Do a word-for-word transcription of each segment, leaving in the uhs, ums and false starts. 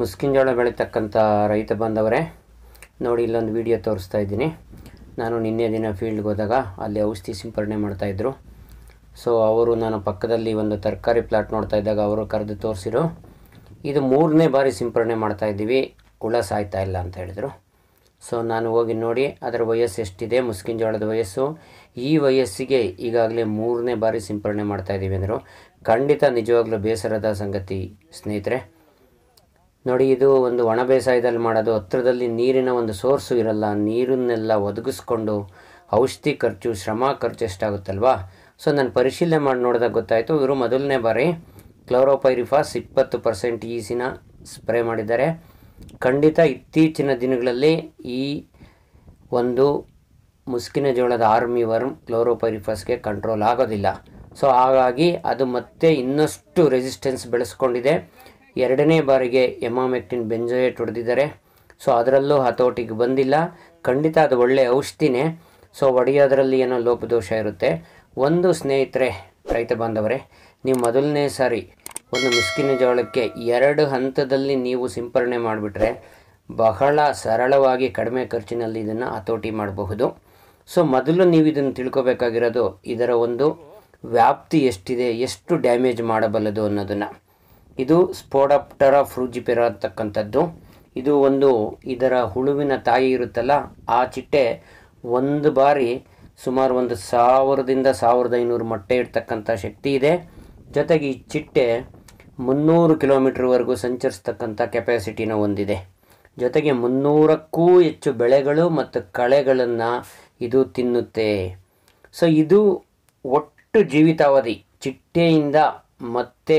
ಮುಸ್ಕಿನ ಜೋಳ ಬೆಳೆತಕ್ಕಂಥ ರೈತ ಬಂದವರೇ ನೋಡಿ, ಇಲ್ಲೊಂದು ವಿಡಿಯೋ ತೋರಿಸ್ತಾ ಇದ್ದೀನಿ. ನಾನು ನಿನ್ನೆ ದಿನ ಫೀಲ್ಡ್ಗೆ ಹೋದಾಗ ಅಲ್ಲಿ ಔಷಧಿ ಸಿಂಪರಣೆ ಮಾಡ್ತಾಯಿದ್ರು. ಸೊ ಅವರು, ನಾನು ಪಕ್ಕದಲ್ಲಿ ಒಂದು ತರಕಾರಿ ಪ್ಲಾಟ್ ನೋಡ್ತಾ ಇದ್ದಾಗ ಅವರು ಕರೆದು ತೋರಿಸಿರು. ಇದು ಮೂರನೇ ಬಾರಿ ಸಿಂಪರಣೆ ಮಾಡ್ತಾಯಿದ್ದೀವಿ, ಹುಳ ಸಾಯ್ತಾ ಇಲ್ಲ ಅಂತ ಹೇಳಿದರು. ಸೊ ನಾನು ಹೋಗಿ ನೋಡಿ ಅದರ ವಯಸ್ಸು ಎಷ್ಟಿದೆ, ಮುಸ್ಕಿನ ಜೋಳದ ವಯಸ್ಸು. ಈ ವಯಸ್ಸಿಗೆ ಈಗಾಗಲೇ ಮೂರನೇ ಬಾರಿ ಸಿಂಪರಣೆ ಮಾಡ್ತಾಯಿದ್ದೀವಿ ಅಂದರು. ಖಂಡಿತ ನಿಜವಾಗ್ಲೂ ಬೇಸರದ ಸಂಗತಿ ಸ್ನೇಹಿತರೆ. ನೋಡಿ, ಇದು ಒಂದು ಒಣ ಬೇಸಾಯದಲ್ಲಿ ಮಾಡೋದು, ಹತ್ತಿರದಲ್ಲಿ ನೀರಿನ ಒಂದು ಸೋರ್ಸು ಇರಲ್ಲ. ನೀರನ್ನೆಲ್ಲ ಒದಗಿಸ್ಕೊಂಡು ಔಷಧಿ ಖರ್ಚು, ಶ್ರಮ ಖರ್ಚು ಎಷ್ಟಾಗುತ್ತಲ್ವಾ. ಸೊ ನಾನು ಪರಿಶೀಲನೆ ಮಾಡಿ ನೋಡಿದಾಗ ಗೊತ್ತಾಯಿತು, ಇವರು ಮೊದಲನೇ ಬಾರಿ ಕ್ಲೋರೋಪೈರಿಫಾಸ್ ಇಪ್ಪತ್ತು ಪರ್ಸೆಂಟ್ ಈಸಿನ ಸ್ಪ್ರೇ ಮಾಡಿದ್ದಾರೆ. ಖಂಡಿತ ಇತ್ತೀಚಿನ ದಿನಗಳಲ್ಲಿ ಈ ಒಂದು ಮುಸ್ಕಿನ ಜೋಳದ ಆರ್ಮಿ ವರ್ಮ್ ಕ್ಲೋರೋಪೈರಿಫಾಸ್ಗೆ ಕಂಟ್ರೋಲ್ ಆಗೋದಿಲ್ಲ. ಸೊ ಹಾಗಾಗಿ ಅದು ಮತ್ತೆ ಇನ್ನಷ್ಟು ರೆಸಿಸ್ಟೆನ್ಸ್ ಬೆಳೆಸ್ಕೊಂಡಿದೆ. ಎರಡನೇ ಬಾರಿಗೆ ಎಮಾಮೆಕ್ಟಿನ್ ಬೆಂಜೋಯೇಟ್ ಹೊಡೆದಿದ್ದಾರೆ. ಸೊ ಅದರಲ್ಲೂ ಹತೋಟಿಗೆ ಬಂದಿಲ್ಲ. ಖಂಡಿತ ಅದು ಒಳ್ಳೆಯ ಔಷಧಿನೇ. ಸೊ ಹೊಡೆಯೋದ್ರಲ್ಲಿ ಏನೋ ಲೋಪದೋಷ ಇರುತ್ತೆ. ಒಂದು ಸ್ನೇಹಿತರೆ, ರೈತ ಬಾಂಧವರೇ, ನೀವು ಮೊದಲನೇ ಸಾರಿ ಒಂದು ಮುಸ್ಕಿನ ಜೋಳಕ್ಕೆ ಎರಡು ಹಂತದಲ್ಲಿ ನೀವು ಸಿಂಪರಣೆ ಮಾಡಿಬಿಟ್ರೆ ಬಹಳ ಸರಳವಾಗಿ ಕಡಿಮೆ ಖರ್ಚಿನಲ್ಲಿ ಇದನ್ನು ಹತೋಟಿ ಮಾಡಬಹುದು. ಸೊ ಮೊದಲು ನೀವು ಇದನ್ನು ತಿಳ್ಕೊಬೇಕಾಗಿರೋದು ಇದರ ಒಂದು ವ್ಯಾಪ್ತಿ ಎಷ್ಟಿದೆ, ಎಷ್ಟು ಡ್ಯಾಮೇಜ್ ಮಾಡಬಲ್ಲದು ಅನ್ನೋದನ್ನು. ಇದು ಸ್ಪೋಡಾಪ್ಟೆರಾ ಫ್ರೂಜಿಪೆರಾ ಅಂತಕ್ಕಂಥದ್ದು. ಇದು ಒಂದು, ಇದರ ಹುಳುವಿನ ತಾಯಿ ಇರುತ್ತಲ್ಲ ಆ ಚಿಟ್ಟೆ, ಒಂದು ಬಾರಿ ಸುಮಾರು ಒಂದು ಸಾವಿರದಿಂದ ಸಾವಿರದ ಐನೂರು ಮೊಟ್ಟೆ ಇರ್ತಕ್ಕಂಥ ಶಕ್ತಿ ಇದೆ. ಜೊತೆಗೆ ಈ ಚಿಟ್ಟೆ ಮುನ್ನೂರು ಕಿಲೋಮೀಟ್ರ್ವರೆಗೂ ಸಂಚರಿಸ್ತಕ್ಕಂಥ ಕೆಪಾಸಿಟಿನ ಹೊಂದಿದೆ. ಜೊತೆಗೆ ಮುನ್ನೂರಕ್ಕೂ ಹೆಚ್ಚು ಬೆಳೆಗಳು ಮತ್ತು ಕಳೆಗಳನ್ನು ಇದು ತಿನ್ನುತ್ತೆ. ಸೊ ಇದು ಒಟ್ಟು ಜೀವಿತಾವಧಿ ಚಿಟ್ಟೆಯಿಂದ ಮತ್ತೆ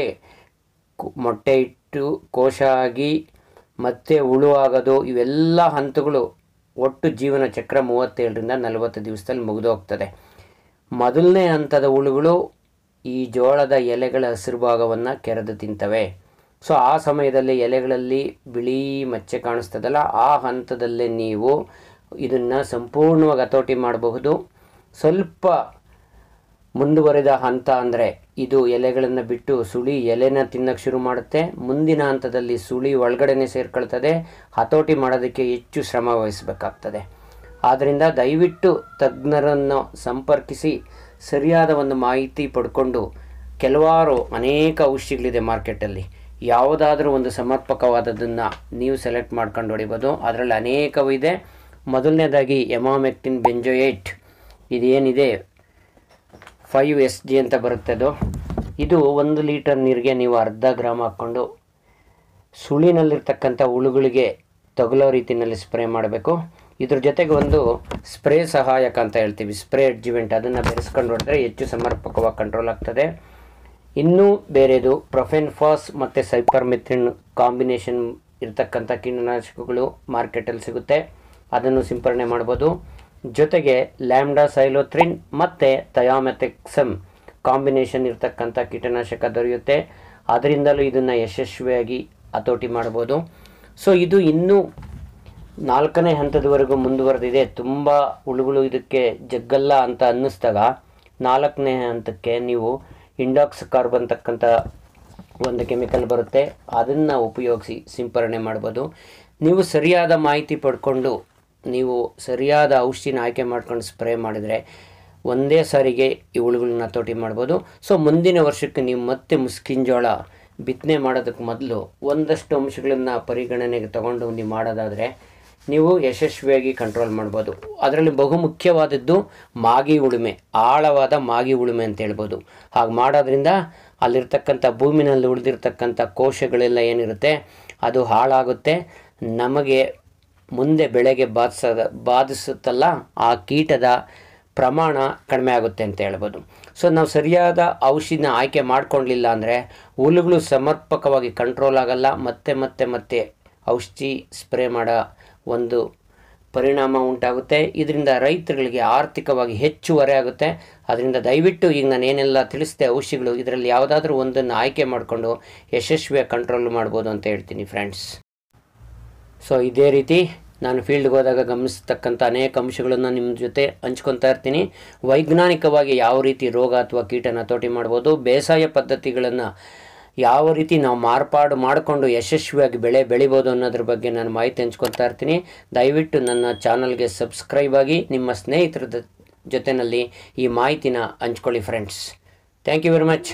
ಮೊಟ್ಟೆ ಇಟ್ಟು ಕೋಶ ಆಗಿ ಮತ್ತೆ ಹುಳು ಆಗೋದು, ಇವೆಲ್ಲ ಹಂತಗಳು ಒಟ್ಟು ಜೀವನ ಚಕ್ರ ಮೂವತ್ತೇಳರಿಂದ ನಲವತ್ತು ದಿವಸದಲ್ಲಿ ಮುಗಿದೋಗ್ತದೆ. ಮೊದಲನೇ ಹಂತದ ಹುಳುಗಳು ಈ ಜೋಳದ ಎಲೆಗಳ ಹಸಿರು ಭಾಗವನ್ನು ಕೆರೆದು ತಿಂತವೆ. ಸೊ ಆ ಸಮಯದಲ್ಲಿ ಎಲೆಗಳಲ್ಲಿ ಬಿಳಿ ಮಚ್ಚೆ ಕಾಣಿಸ್ತದಲ್ಲ, ಆ ಹಂತದಲ್ಲೇ ನೀವು ಇದನ್ನು ಸಂಪೂರ್ಣವಾಗಿ ಹತೋಟಿ ಮಾಡಬಹುದು. ಸ್ವಲ್ಪ ಮುಂದುವರೆದ ಹಂತ ಅಂದರೆ ಇದು ಎಲೆಗಳನ್ನು ಬಿಟ್ಟು ಸುಳಿ ಎಲೆನ ತಿನ್ನೋಕ್ಕೆ ಶುರು ಮಾಡುತ್ತೆ. ಮುಂದಿನ ಹಂತದಲ್ಲಿ ಸುಳಿ ಒಳಗಡೆನೇ ಸೇರ್ಕೊಳ್ತದೆ. ಹತೋಟಿ ಮಾಡೋದಕ್ಕೆ ಹೆಚ್ಚು ಶ್ರಮ ವಹಿಸಬೇಕಾಗ್ತದೆ. ಆದ್ದರಿಂದ ದಯವಿಟ್ಟು ತಜ್ಞರನ್ನು ಸಂಪರ್ಕಿಸಿ ಸರಿಯಾದ ಒಂದು ಮಾಹಿತಿ ಪಡ್ಕೊಂಡು, ಕೆಲವಾರು ಅನೇಕ ಔಷಧಿಗಳಿದೆ ಮಾರ್ಕೆಟಲ್ಲಿ, ಯಾವುದಾದ್ರೂ ಒಂದು ಸಮರ್ಪಕವಾದದನ್ನು ನೀವು ಸೆಲೆಕ್ಟ್ ಮಾಡ್ಕೊಂಡು ಹೊಡಿಬೋದು. ಅದರಲ್ಲಿ ಅನೇಕವೂ ಇದೆ. ಮೊದಲನೇದಾಗಿ ಎಮಾಮೆಕ್ಟಿನ್ ಬೆಂಜೋಯೇಟ್ ಇದೇನಿದೆ ಫೈವ್ ಎಸ್ ಜಿ ಅಂತ ಬರುತ್ತೆ. ಅದು ಇದು ಒಂದು ಲೀಟರ್ ನೀರಿಗೆ ನೀವು ಅರ್ಧ ಗ್ರಾಮ್ ಹಾಕ್ಕೊಂಡು ಸುಳಿನಲ್ಲಿರ್ತಕ್ಕಂಥ ಹುಳುಗಳಿಗೆ ತಗುಲೋ ರೀತಿಯಲ್ಲಿ ಸ್ಪ್ರೇ ಮಾಡಬೇಕು. ಇದ್ರ ಜೊತೆಗೆ ಒಂದು ಸ್ಪ್ರೇ ಸಹಾಯಕ ಅಂತ ಹೇಳ್ತೀವಿ, ಸ್ಪ್ರೇ ಅಡ್ಜುವೆಂಟ್, ಅದನ್ನು ಬೆರೆಸ್ಕೊಂಡು ಹೊಡೆದ್ರೆ ಹೆಚ್ಚು ಸಮರ್ಪಕವಾಗಿ ಕಂಟ್ರೋಲ್ ಆಗ್ತದೆ. ಇನ್ನೂ ಬೇರೆದು ಪ್ರೊಫೆನ್ಫಾಸ್ ಮತ್ತು ಸೈಪರ್ಮೆಥ್ರಿನ್ ಕಾಂಬಿನೇಷನ್ ಇರತಕ್ಕಂಥ ಕೀಟನಾಶಕಗಳು ಮಾರ್ಕೆಟಲ್ಲಿ ಸಿಗುತ್ತೆ, ಅದನ್ನು ಸಿಂಪರಣೆ ಮಾಡ್ಬೋದು. ಜೊತೆಗೆ ಲ್ಯಾಮ್ಡಾ ಸೈಲೋಥ್ರಿನ್ ಮತ್ತು ಥಯಾಮೆಥೆಕ್ಸಮ್ ಕಾಂಬಿನೇಷನ್ ಇರತಕ್ಕಂಥ ಕೀಟನಾಶಕ ದೊರೆಯುತ್ತೆ. ಅದರಿಂದಲೂ ಇದನ್ನು ಯಶಸ್ವಿಯಾಗಿ ಹತೋಟಿ ಮಾಡ್ಬೋದು. ಸೊ ಇದು ಇನ್ನೂ ನಾಲ್ಕನೇ ಹಂತದವರೆಗೂ ಮುಂದುವರೆದಿದೆ. ತುಂಬ ಹುಳುಗಳು ಇದಕ್ಕೆ ಜಗ್ಗಲ್ಲ ಅಂತ ಅನ್ನಿಸ್ದಾಗ ನಾಲ್ಕನೇ ಹಂತಕ್ಕೆ ನೀವು ಇಂಡಾಕ್ಸ್ ಕಾರ್ಬ್ ಅಂತಕ್ಕಂಥ ಒಂದು ಕೆಮಿಕಲ್ ಬರುತ್ತೆ, ಅದನ್ನು ಉಪಯೋಗಿಸಿ ಸಿಂಪರಣೆ ಮಾಡ್ಬೋದು. ನೀವು ಸರಿಯಾದ ಮಾಹಿತಿ ಪಡ್ಕೊಂಡು ನೀವು ಸರಿಯಾದ ಔಷಧಿನ ಆಯ್ಕೆ ಮಾಡ್ಕೊಂಡು ಸ್ಪ್ರೇ ಮಾಡಿದರೆ ಒಂದೇ ಸಾರಿಗೆ ಈ ಹುಳುಗಳನ್ನ ಹತೋಟಿ ಮಾಡ್ಬೋದು. ಸೊ ಮುಂದಿನ ವರ್ಷಕ್ಕೆ ನೀವು ಮತ್ತೆ ಮುಸ್ಕಿನ ಜೋಳ ಬಿತ್ತನೆ ಮಾಡೋದಕ್ಕೆ ಮೊದಲು ಒಂದಷ್ಟು ಅಂಶಗಳನ್ನು ಪರಿಗಣನೆಗೆ ತಗೊಂಡು ನೀವು ಮಾಡೋದಾದರೆ ನೀವು ಯಶಸ್ವಿಯಾಗಿ ಕಂಟ್ರೋಲ್ ಮಾಡ್ಬೋದು. ಅದರಲ್ಲಿ ಬಹುಮುಖ್ಯವಾದದ್ದು ಮಾಗಿ ಉಳುಮೆ, ಆಳವಾದ ಮಾಗಿ ಉಳುಮೆ ಅಂತ ಹೇಳ್ಬೋದು. ಹಾಗೆ ಮಾಡೋದ್ರಿಂದ ಅಲ್ಲಿರ್ತಕ್ಕಂಥ ಭೂಮಿನಲ್ಲಿ ಉಳಿದಿರ್ತಕ್ಕಂಥ ಕೋಶಗಳೆಲ್ಲ ಏನಿರುತ್ತೆ ಅದು ಹಾಳಾಗುತ್ತೆ. ನಮಗೆ ಮುಂದೆ ಬೆಳೆಗೆ ಬಾಧಿಸದ ಬಾಧಿಸುತ್ತಲ್ಲ ಆ ಕೀಟದ ಪ್ರಮಾಣ ಕಡಿಮೆ ಆಗುತ್ತೆ ಅಂತ ಹೇಳ್ಬೋದು. ಸೊ ನಾವು ಸರಿಯಾದ ಔಷಧಿನ ಆಯ್ಕೆ ಮಾಡಿಕೊಂಡಿಲ್ಲ ಅಂದರೆ ಹುಳುಗಳು ಸಮರ್ಪಕವಾಗಿ ಕಂಟ್ರೋಲ್ ಆಗಲ್ಲ. ಮತ್ತೆ ಮತ್ತೆ ಮತ್ತೆ ಔಷಧಿ ಸ್ಪ್ರೇ ಮಾಡೋ ಒಂದು ಪರಿಣಾಮ ಉಂಟಾಗುತ್ತೆ. ಇದರಿಂದ ರೈತರುಗಳಿಗೆ ಆರ್ಥಿಕವಾಗಿ ಹೆಚ್ಚು ಹೊರೆ ಆಗುತ್ತೆ. ಅದರಿಂದ ದಯವಿಟ್ಟು ಈಗ ನಾನು ಏನೆಲ್ಲ ತಿಳಿಸಿದೆ ಔಷಧಿಗಳು, ಇದರಲ್ಲಿ ಯಾವುದಾದ್ರೂ ಒಂದನ್ನು ಆಯ್ಕೆ ಮಾಡಿಕೊಂಡು ಯಶಸ್ವಿಯಾಗಿ ಕಂಟ್ರೋಲ್ ಮಾಡ್ಬೋದು ಅಂತ ಹೇಳ್ತೀನಿ ಫ್ರೆಂಡ್ಸ್. ಸೊ ಇದೇ ರೀತಿ ನಾನು ಫೀಲ್ಡ್ಗೆ ಹೋದಾಗ ಗಮನಿಸ್ತಕ್ಕಂಥ ಅನೇಕ ಅಂಶಗಳನ್ನು ನಿಮ್ಮ ಜೊತೆ ಹಂಚ್ಕೊತಾ ಇರ್ತೀನಿ. ವೈಜ್ಞಾನಿಕವಾಗಿ ಯಾವ ರೀತಿ ರೋಗ ಅಥವಾ ಕೀಟನ ಹತೋಟಿ ಮಾಡ್ಬೋದು, ಬೇಸಾಯ ಪದ್ಧತಿಗಳನ್ನು ಯಾವ ರೀತಿ ನಾವು ಮಾರ್ಪಾಡು ಮಾಡಿಕೊಂಡು ಯಶಸ್ವಿಯಾಗಿ ಬೆಳೆ ಬೆಳಿಬಹುದು ಅನ್ನೋದರ ಬಗ್ಗೆ ನಾನು ಮಾಹಿತಿ ಹಂಚಿಕೊಳ್ತಾ ಇರ್ತೀನಿ. ದಯವಿಟ್ಟು ನನ್ನ ಚಾನೆಲ್ಗೆ ಸಬ್ಸ್ಕ್ರೈಬ್ ಆಗಿ ನಿಮ್ಮ ಸ್ನೇಹಿತರ ಜೊತೆಯಲ್ಲಿ ಈ ಮಾಹಿತಿನ ಹಂಚಿಕೊಳ್ಳಿ friends. Thank you very much.